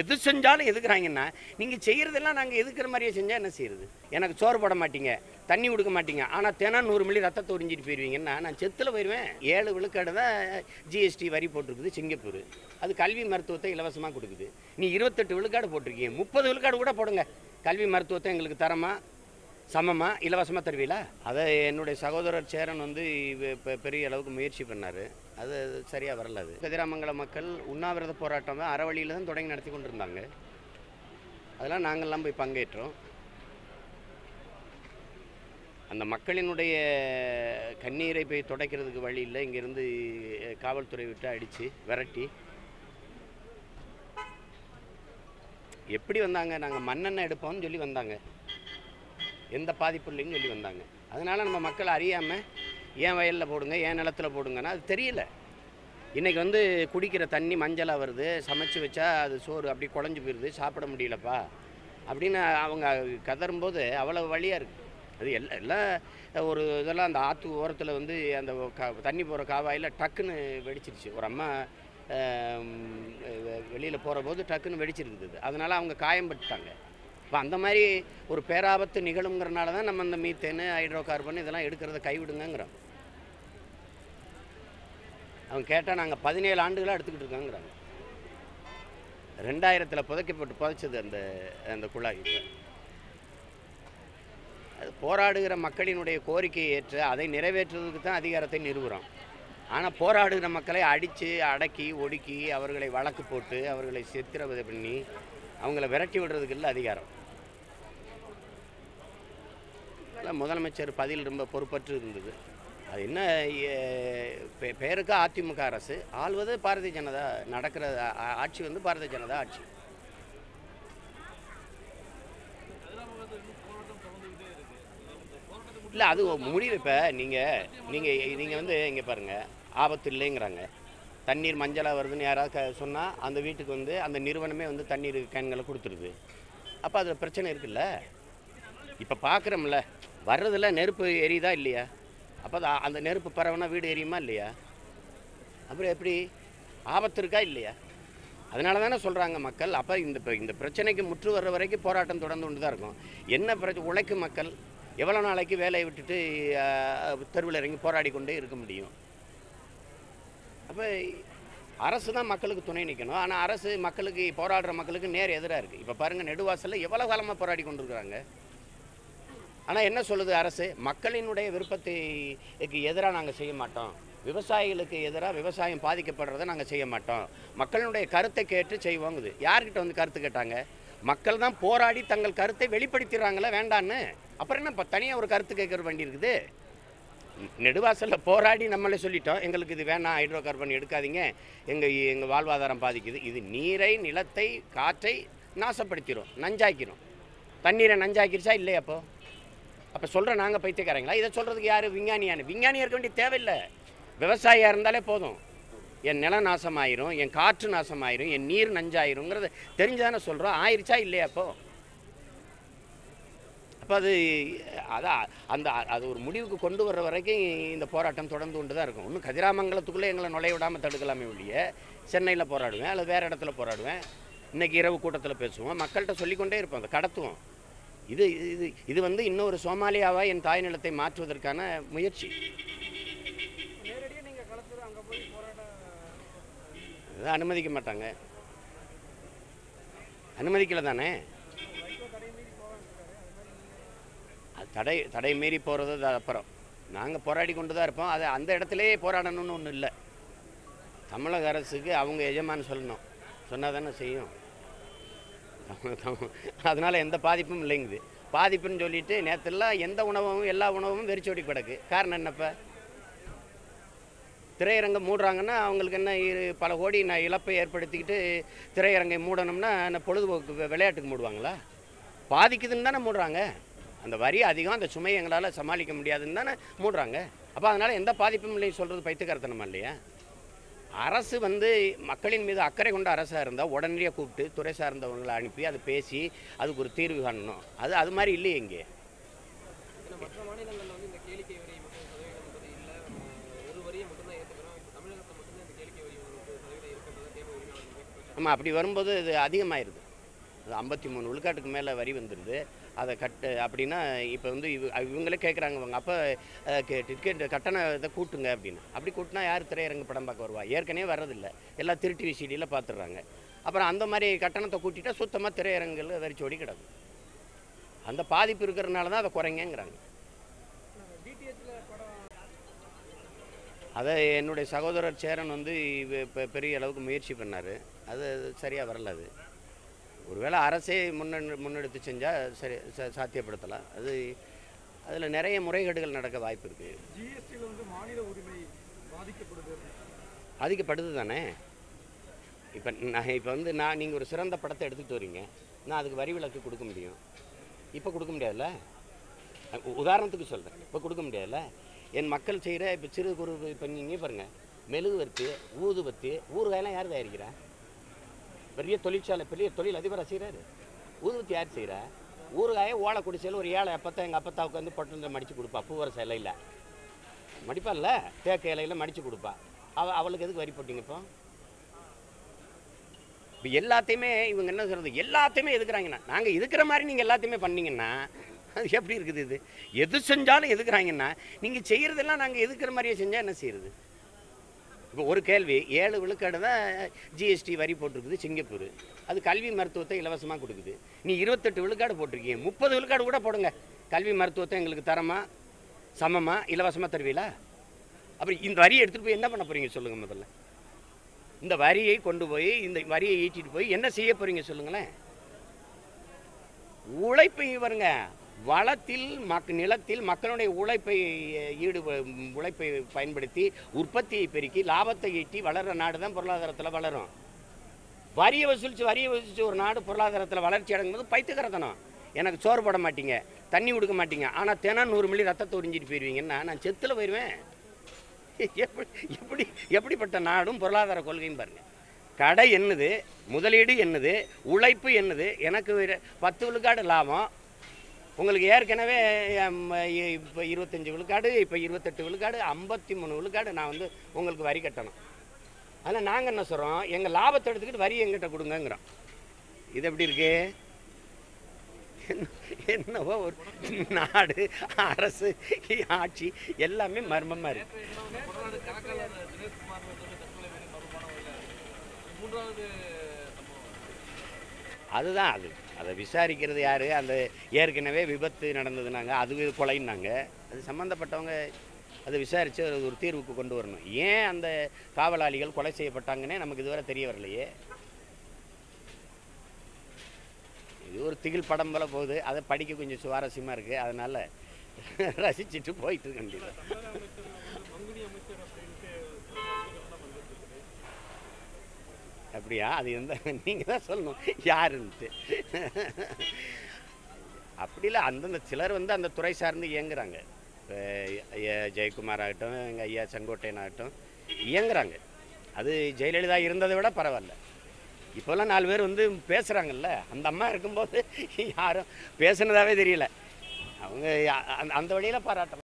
எது செஞ்சாலும் எதுக்குறாங்கன்னா நீங்கள் செய்கிறதெல்லாம் நாங்கள் எதுக்குற மாதிரியே செஞ்சால் என்ன செய்கிறது? எனக்கு சோறு போட மாட்டீங்க, தண்ணி கொடுக்க மாட்டீங்க, ஆனால் தினம் 100 மில்லி ரத்தத்தை உறிஞ்சிட்டு போயிடுவீங்கன்னா நான் செத்தில் போயிடுவேன். 7 விழுக்காடு தான் ஜிஎஸ்டி வரி போட்டிருக்குது சிங்கப்பூர். அது கல்வி மருத்துவத்தை இலவசமாக கொடுக்குது. நீ 28 விழுக்காடு போட்டிருக்கீங்க, 30 விழுக்காடு கூட போடுங்க. கல்வி மருத்துவத்தை எங்களுக்கு தரமாக சமமாக இலவசமாக தருவீங்களா? அதை என்னுடைய சகோதரர் சேரன் வந்து பெரிய அளவுக்கு முயற்சி பண்ணார். அது சரியாக வரல. அது கதிராமங்கல மக்கள் உண்ணாவிரத போராட்டம் தான் அறவழியில் தான் தொடங்கி நடத்தி கொண்டு இருந்தாங்க. அதெல்லாம் நாங்கள்லாம் போய் பங்கேற்றோம். அந்த மக்களினுடைய கண்ணீரை போய் துடைக்கிறதுக்கு வழி இல்லை. இங்கேருந்து காவல்துறை விட்டு அடித்து விரட்டி எப்படி வந்தாங்க, நாங்கள் மண்ணெண்ணெய் எடுப்போம்னு சொல்லி வந்தாங்க, எந்த பாதிப்பு இல்லைன்னு சொல்லி வந்தாங்க. அதனால் நம்ம மக்கள் அறியாமல் ஏன் வயலில் போடுங்க, ஏன் நிலத்தில் போடுங்கன்னா அது தெரியல. இன்றைக்கி வந்து குடிக்கிற தண்ணி மஞ்சளாக வருது, சமைச்சு வச்சா அது சோறு அப்படி குழஞ்சி போயிடுது, சாப்பிட முடியலப்பா அப்படின்னு அவங்க கதரும்போது அவ்வளோ வழியாக இருக்குது. அது எல்லாம் ஒரு இதெல்லாம் அந்த ஆற்று ஓரத்தில் வந்து அந்த தண்ணி போகிற காவாயில் டக்குன்னு வெடிச்சிருச்சு. ஒரு அம்மா வெளியில் போகிற போது டக்குன்னு வெடிச்சிருக்குது. அதனால் அவங்க காயம்பட்டுட்டாங்க. இப்போ அந்த மாதிரி ஒரு பேராபத்து நிகழுங்கிறனால தான் நம்ம இந்த மீத்தேனு ஹைட்ரோ கார்பன் இதெல்லாம் எடுக்கிறத கைவிடுங்கிறோம். அவங்க கேட்டால் நாங்கள் 17 ஆண்டுகளாக எடுத்துக்கிட்டு இருக்காங்கிறாங்க. 2000 புதைக்கப்பட்டு புதைச்சது அந்த அந்த குழாய். அது போராடுகிற மக்களினுடைய கோரிக்கையை ஏற்று அதை நிறைவேற்றுவதற்கு தான் அதிகாரத்தை நிறுவுகிறோம். ஆனால் போராடுகிற மக்களை அடித்து அடக்கி ஒடுக்கி அவர்களை வழக்கு போட்டு அவர்களை சித்திரவதை பண்ணி அவங்கள விரட்டி விடுறதுக்கு இல்லை அதிகாரம். முதலமைச்சர் பதில் ரொம்ப பொறுப்பற்று இருந்தது. அது என்ன பேருக்கு அதிமுக அரசு ஆள்வது, பாரதிய ஜனதா நடக்கிற ஆட்சி வந்து பாரதிய ஜனதா ஆட்சி. இல்லை அது முடிவு. இப்போ நீங்கள் நீங்கள் நீங்கள் வந்து இங்கே பாருங்கள், ஆபத்து இல்லைங்கிறாங்க. தண்ணீர் மஞ்சளாக வருதுன்னு யாராவது சொன்னால் அந்த வீட்டுக்கு வந்து அந்த நிறுவனமே வந்து தண்ணீர் கேன்களை கொடுத்துருது. அப்போ அதில் பிரச்சனை இருக்குல்ல? இப்போ பார்க்குறோம்ல, வர்றதில் நெருப்பு எரியுதா இல்லையா? அப்போ அந்த நெருப்பு பரவுனா வீடு எரியுமா இல்லையா? அப்புறம் எப்படி ஆபத்து இருக்கா இல்லையா? அதனால தானே சொல்கிறாங்க மக்கள். அப்போ இந்த பிரச்சனைக்கு முற்று வர்ற வரைக்கும் போராட்டம் தொடர்ந்து கொண்டு தான் இருக்கும். என்ன பிரச்சனை? உழைக்கும் மக்கள் எவ்வளோ நாளைக்கு வேலையை விட்டுட்டு தெருவில் இறங்கி போராடி கொண்டே இருக்க முடியும்? அப்போ அரசு தான் மக்களுக்கு துணை நிற்கணும். ஆனால் அரசு மக்களுக்கு, போராடுற மக்களுக்கு நேர் எதிராக இருக்குது. இப்போ பாருங்கள், நெடுவாசலில் எவ்வளோ காலமாக போராடி கொண்டிருக்கிறாங்க. ஆனால் என்ன சொல்லுது அரசு? மக்களினுடைய விருப்பத்துக்கு எதிராக நாங்கள் செய்ய மாட்டோம், விவசாயிகளுக்கு எதிராக விவசாயம் பாதிக்கப்படுறதை நாங்கள் செய்ய மாட்டோம், மக்களினுடைய கருத்தை கேட்டு செய்வோங்குது. யார்கிட்ட வந்து கருத்து கேட்டாங்க? மக்கள் தான் போராடி தங்கள் கருத்தை வெளிப்படுத்திடுறாங்களே, வேண்டான்னு. அப்புறம் என்ன இப்போ தனியாக ஒரு கருத்து கேட்குற வேண்டி இருக்குது? நெடுவாசலில் போராடி நம்மளே சொல்லிட்டோம், எங்களுக்கு இது வேணாம், ஹைட்ரோ கார்பன் எடுக்காதீங்க, எங்கள் வாழ்வாதாரம் பாதிக்குது. இது நீரை, நிலத்தை, காற்றை நாசப்படுத்திடும், நஞ்சாக்கிறோம். தண்ணீரை நஞ்சாக்கிருச்சா இல்லையா? அப்போ சொல்கிற நாங்கள் பைத்தியக்காரங்களா? இதை சொல்கிறதுக்கு யார் விஞ்ஞானியானு? விஞ்ஞானியாக இருக்க வேண்டிய தேவையில்லை. விவசாயியாக இருந்தாலே போதும். என் நிலம் நாசமாயிரும், என் காற்று நாசமாயிரும், என் நீர் நஞ்சாயிருங்கிறத தெரிஞ்சுதானே சொல்கிறோம். ஆயிடுச்சா இல்லையா? அப்போ அது ஒரு முடிவுக்கு கொண்டு வர்ற வரைக்கும் இந்த போராட்டம் தொடர்ந்து கொண்டு தான் இருக்கும். இன்னும் கதிராமங்கலத்துக்குள்ளே எங்களை நுழைய விடாமல் தடுக்கலாமே ஒழிய, சென்னையில் போராடுவேன், அல்லது வேறு இடத்துல போராடுவேன். இன்றைக்கி இரவு கூட்டத்தில் பேசுவோம், மக்கள்கிட்ட சொல்லிக்கொண்டே இருப்போம், அதை கடத்துவோம். இது இது இது வந்து இன்னொரு சோமாலியாவாக என் தாய் நிலத்தை மாற்றுவதற்கான முயற்சி. அதை அனுமதிக்க மாட்டாங்க. அனுமதிக்கலை தானே? தடை மீறி போகிறது அப்புறம் நாங்கள் போராடி கொண்டு தான் இருப்போம். அது அந்த இடத்துலையே போராடணும்னு ஒன்றும் இல்லை. தமிழக அரசுக்கு அவங்க எஜமானு சொல்லணும், சொன்னால் தானே செய்யும். அதனால் எந்த பாதிப்பும் இல்லைங்குது. பாதிப்புன்னு சொல்லிட்டு நேற்றுலாம் எந்த உணவும் எல்லா உணவும் வெறிச்சோடி கிடக்கு. காரணம் என்னப்பா? திரையரங்கை மூடுறாங்கன்னா அவங்களுக்கு என்ன பல கோடி இழப்பை ஏற்படுத்திக்கிட்டு திரையரங்கை மூடணும்னா என்ன, பொழுதுபோக்கு விளையாட்டுக்கு மூடுவாங்களா? பாதிக்குதுன்னு தானே மூடுறாங்க. அந்த வரி அதிகம், அந்த சுமையை எங்களால் சமாளிக்க முடியாதுன்னு தானே மூடுறாங்க. அப்போ அதனால் எந்த பாதிப்பும் இல்லைன்னு சொல்கிறது பைத்தியக்காரத்தனமா இல்லையா? அரசு வந்து மக்களின் மீது அக்கறை கொண்ட அரசாக இருந்தால் உடனடியாக கூப்பிட்டு துறை சார்ந்தவங்களை அனுப்பி அதை பேசி அதுக்கு ஒரு தீர்வு காணணும். அது மாதிரி இல்லையே இங்கே. நம்ம அப்படி வரும்போது இது அதிகமாயிருது. 53 விழுக்காட்டுக்கு மேலே வரி வந்துடுது. அதை கட்டு அப்படின்னா இப்போ வந்து இவங்களே கேட்குறாங்க, அப்போ டிக்கெட் கட்டண இதை கூட்டுங்க அப்படின்னு. அப்படி கூட்டினா யார் திரையரங்க படம் பார்க்க வருவா? ஏற்கனவே வர்றதில்லை, எல்லாம் திருட்டி சீடியில் பார்த்துடுறாங்க. அப்புறம் அந்த மாதிரி கட்டணத்தை கூட்டிட்டா சுத்தமாக திரையரங்குகள் வெறிச்சோடி கிடக்கும். அந்த பாதிப்பு இருக்கிறதுனால தான் அதை குறைங்கிறாங்க. அதை என்னுடைய சகோதரர் சேரன் வந்து இப்போ பெரிய அளவுக்கு முயற்சி பண்ணார், அது சரியாக வரல. அது ஒருவேளை அரசே முன்னெடுத்து செஞ்சால் சரி சாத்தியப்படுத்தலாம். அது அதில் நிறைய முறைகேடுகள் நடக்க வாய்ப்பு இருக்குது. ஜிஎஸ்டியில் வந்து மாநில உரிமை பாதிக்கப்படுது தானே. இப்போ நீங்கள் ஒரு சிறந்த படத்தை எடுத்துகிட்டு வரீங்க, நான் அதுக்கு வரி விலக்கு கொடுக்க முடியும். இப்போ கொடுக்க முடியாதுல்ல, உதாரணத்துக்கு சொல்கிறேன். இப்போ கொடுக்க முடியாதுல்ல. என் மக்கள் செய்கிற இப்போ சிறு குறு இப்போ நீங்கள் பாருங்கள், மெழுகுவர்த்தி, ஊதுபத்தி, ஊறுகாயெல்லாம் யார் தயாரிக்கிறா? பெரிய தொழிற்சாலை, பெரிய தொழில் அதிபராக செய்கிறாரு. ஊதுபத்தி யார் செய்கிறா? ஊறுகாயை ஓலை குடிசையில் ஒரு ஏழை அப்பத்தா எங்கள் அப்பத்தா உட்காந்து பொட்டஞ்சம் மடித்து கொடுப்பா. பூவரச இலையில் மடிப்பால, தேக்க இலையில் மடித்து கொடுப்பா. அவளுக்கு எதுக்கு வரி போட்டிங்க? இப்போ எல்லாத்தையுமே இவங்க என்ன சொல்கிறது, எல்லாத்தையுமே எதுக்குறாங்கன்னா, நாங்கள் இருக்கிற மாதிரி நீங்கள் எல்லாத்தையுமே பண்ணிங்கன்னா அது எப்படி இருக்குது? இது எது செஞ்சாலும் எதுக்குறாங்கன்னா, நீங்கள் செய்கிறதெல்லாம் நாங்கள் எதுக்கிற மாதிரியே செஞ்சால் என்ன செய்கிறது? இப்போ ஒரு கேள்வி, 7 விழுக்காடு தான் ஜிஎஸ்டி வரி போட்டிருக்குது சிங்கப்பூர். அது கல்வி மருத்துவத்தை இலவசமாக கொடுக்குது. நீ 28 விழுக்காடு போட்டிருக்கீங்க, 30 விழுக்காடு கூட போடுங்க, கல்வி மருத்துவத்தை எங்களுக்கு தரமாக சமமாக இலவசமாக தருவீங்களா? அப்புறம் இந்த வரியை எடுத்துகிட்டு போய் என்ன பண்ண போகிறீங்க சொல்லுங்கள். முதல்ல இந்த வரியை கொண்டு போய் இந்த வரியை ஈட்டிட்டு போய் என்ன செய்ய போறீங்க சொல்லுங்களேன். உழைப்பை வருங்க வளத்தில் நிலத்தில் மக்களுடைய உழைப்பை பயன்படுத்தி உற்பத்தியை பெருக்கி லாபத்தை ஈட்டி வளர்கிற நாடு தான் பொருளாதாரத்தில் வளரும். வரியை வசூலித்து ஒரு நாடு பொருளாதாரத்தில் வளர்ச்சி அடைங்கும்போது பைத்துக்கிறதனம். எனக்கு சோறு போட மாட்டீங்க, தண்ணி கொடுக்க மாட்டீங்க, ஆனால் தினம் 100 மில்லி ரத்தத்தை உறிஞ்சிட்டு போயிடுவீங்கன்னா நான் செத்தில் போயிடுவேன். எப்படிப்பட்ட நாடும் பொருளாதார கொள்கையும் பாருங்க. கடை என்னது, முதலீடு என்னது, உழைப்பு என்னது? எனக்கு 10 விழுக்காடு லாபம், உங்களுக்கு ஏற்கனவே இப்போ 25 விழுக்காடு, இப்போ 28 விழுக்காடு, 53 விழுக்காடு நான் வந்து உங்களுக்கு வரி கட்டணும். ஆனால் நாங்கள் என்ன சொல்கிறோம், எங்கள் லாபத்தை எடுத்துக்கிட்டு வரி எங்கிட்ட கொடுங்கங்கிறோம். இது எப்படி இருக்கு? என்னவோ ஒரு நாடு, அரசு, ஆட்சி எல்லாமே மர்மமாக இருக்கு. அதுதான் அதை விசாரிக்கிறது யார்? அந்த ஏற்கனவே விபத்து நடந்ததுனாங்க, அது கொலைன்னாங்க, அது சம்மந்தப்பட்டவங்க அதை விசாரித்து ஒரு தீர்வுக்கு கொண்டு வரணும். ஏன் அந்த காவலாளிகள் கொலை செய்யப்பட்டாங்கன்னே நமக்கு இதுவரை தெரிய வரலையே. இது ஒரு திகில் படம் போல போகுது. அதை படிக்க கொஞ்சம் சுவாரஸ்யமாக இருக்குது, அதனால் ரசிச்சுட்டு போயிட்டு இருக்கேன். அப்படியா? அது எந்த நீங்கள் தான் சொல்லணும் யாருன்ட்டு. அப்படி இல்லை, அந்தந்த சிலர் வந்து அந்த துறை சார்ந்து இயங்குறாங்க. ஐயா ஜெயக்குமார் ஆகட்டும், எங்கள் ஐயா செங்கோட்டையன் ஆகட்டும், இயங்குறாங்க. அது ஜெயலலிதா இருந்ததை விட பரவாயில்ல. இப்போல்லாம் 4 பேர் வந்து பேசுகிறாங்கல்ல. அந்த அம்மா இருக்கும்போது யாரும் பேசுனதாகவே தெரியல. அவங்க அந்த வழியில் பாராட்டணும்.